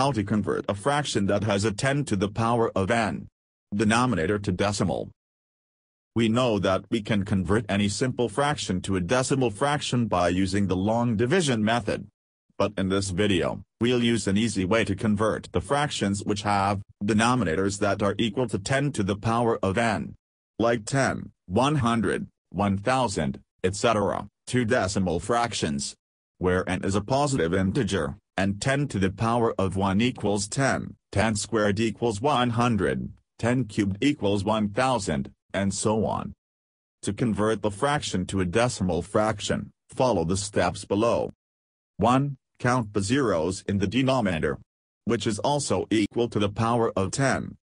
how to convert a fraction that has a 10 to the power of n denominator to decimal. We know that we can convert any simple fraction to a decimal fraction by using the long division method. But in this video, we'll use an easy way to convert the fractions which have denominators that are equal to 10 to the power of n. Like 10, 100, 1000, etc., to decimal fractions, where n is a positive integer, and 10 to the power of 1 equals 10, 10 squared equals 100, 10 cubed equals 1000, and so on. To convert the fraction to a decimal fraction, follow the steps below. 1. Count the zeros in the denominator, which is also equal to the power of 10.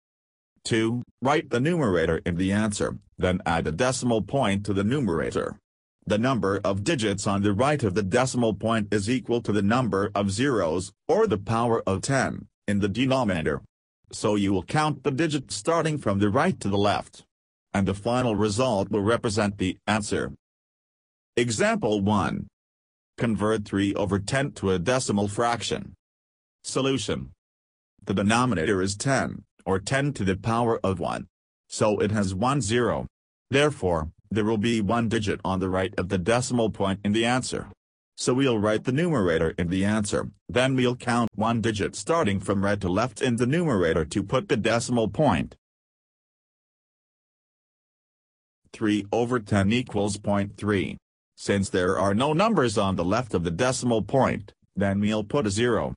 2. Write the numerator in the answer, then add a decimal point to the numerator. The number of digits on the right of the decimal point is equal to the number of zeros, or the power of 10, in the denominator. So you will count the digits starting from the right to the left. And the final result will represent the answer. Example 1. Convert 3/10 to a decimal fraction. Solution. The denominator is 10, or 10 to the power of 1. So it has 1 zero. Therefore, there will be 1 digit on the right of the decimal point in the answer. So we'll write the numerator in the answer, then we'll count 1 digit starting from right to left in the numerator to put the decimal point. 3/10 equals 0.3. Since there are no numbers on the left of the decimal point, then we'll put a 0.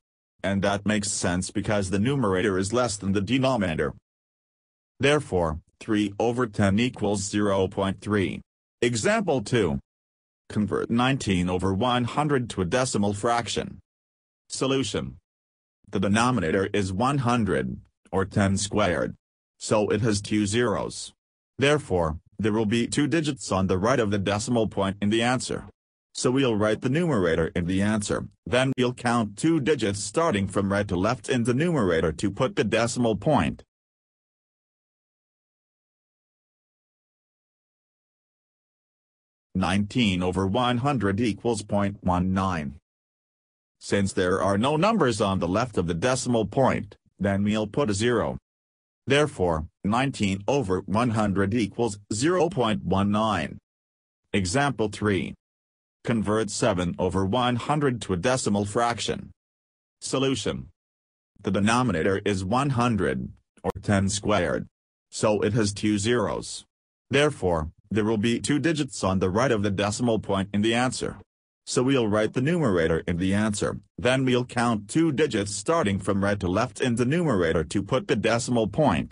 And that makes sense because the numerator is less than the denominator. Therefore, 3/10 equals 0.3. Example 2. Convert 19/100 to a decimal fraction. Solution. The denominator is 100, or 10 squared. So it has 2 zeros. Therefore, there will be 2 digits on the right of the decimal point in the answer. So we'll write the numerator in the answer, then we'll count 2 digits starting from right to left in the numerator to put the decimal point. 19/100 equals 0.19. Since there are no numbers on the left of the decimal point, then we'll put a 0. Therefore, 19/100 equals 0.19. Example 3. Convert 7/100 to a decimal fraction. Solution. The denominator is 100, or 10 squared. So it has 2 zeros. Therefore, there will be 2 digits on the right of the decimal point in the answer. So we'll write the numerator in the answer, then we'll count 2 digits starting from right to left in the numerator to put the decimal point.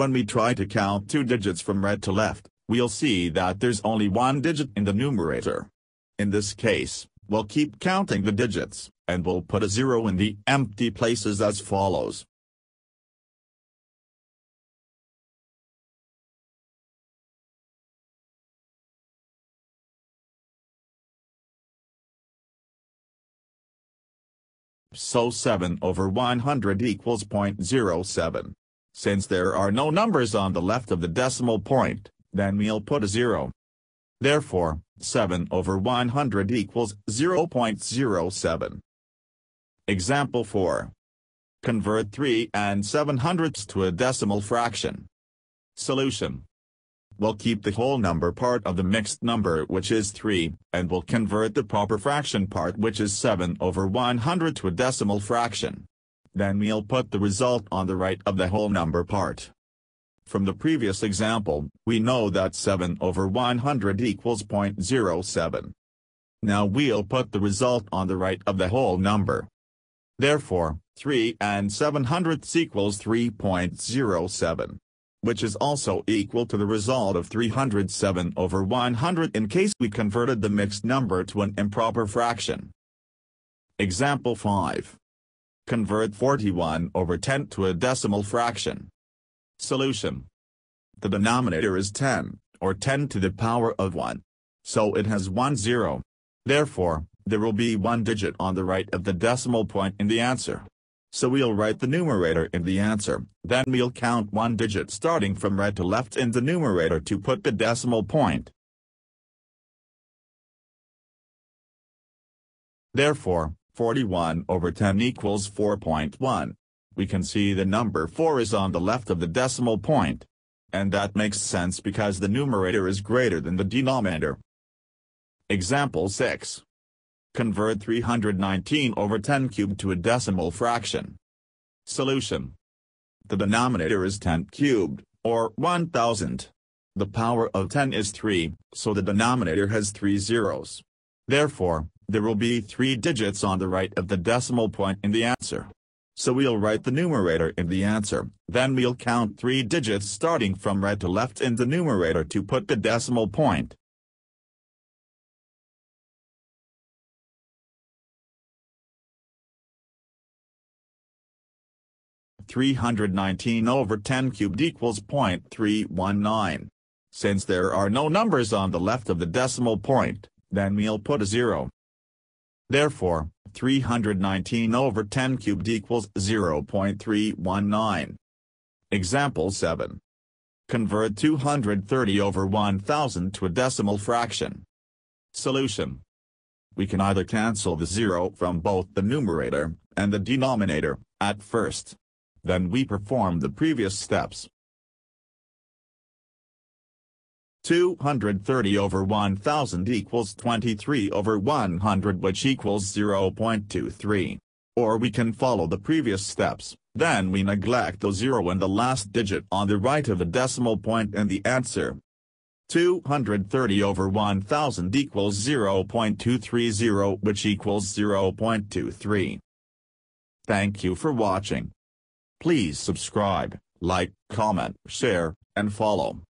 When we try to count 2 digits from right to left, we'll see that there's only 1 digit in the numerator. In this case, we'll keep counting the digits, and we'll put a 0 in the empty places as follows. 7/100 equals 0.07. Since there are no numbers on the left of the decimal point, then we'll put a 0. Therefore, 7/100 equals 0.07. Example 4. Convert 3 7/100 to a decimal fraction. Solution. We'll keep the whole number part of the mixed number, which is 3, and we'll convert the proper fraction part, which is 7/100 to a decimal fraction. Then we'll put the result on the right of the whole number part. From the previous example, we know that 7/100 equals 0.07. Now we'll put the result on the right of the whole number. Therefore, 3 7/100 equals 3.07. which is also equal to the result of 307/100 in case we converted the mixed number to an improper fraction. Example 5. Convert 41/10 to a decimal fraction. Solution. The denominator is 10, or 10 to the power of 1. So it has 1 0. Therefore, there will be 1 digit on the right of the decimal point in the answer. So we'll write the numerator in the answer, then we'll count 1 digit starting from right to left in the numerator to put the decimal point. Therefore, 41 over 10 equals 4.1. We can see the number 4 is on the left of the decimal point. And that makes sense because the numerator is greater than the denominator. Example 6. Convert 319 over 10 cubed to a decimal fraction. Solution. The denominator is 10 cubed, or 1000. The power of 10 is 3, so the denominator has 3 zeros. Therefore, there will be 3 digits on the right of the decimal point in the answer. So we'll write the numerator in the answer, then we'll count 3 digits starting from right to left in the numerator to put the decimal point. (319 over 10 cubed equals 0.319). Since there are no numbers on the left of the decimal point, then we'll put a 0. Therefore, 319 over 10 cubed equals 0.319. Example 7. Convert 230 over 1000 to a decimal fraction. Solution. We can either cancel the 0 from both the numerator and the denominator, at first. Then we perform the previous steps. 230 over 1000 equals 23 over 100, which equals 0.23. Or we can follow the previous steps, then we neglect the 0 and the last digit on the right of the decimal point in the answer. 230 over 1000 equals 0.230, which equals 0.23. Thank you for watching. Please subscribe, like, comment, share, and follow.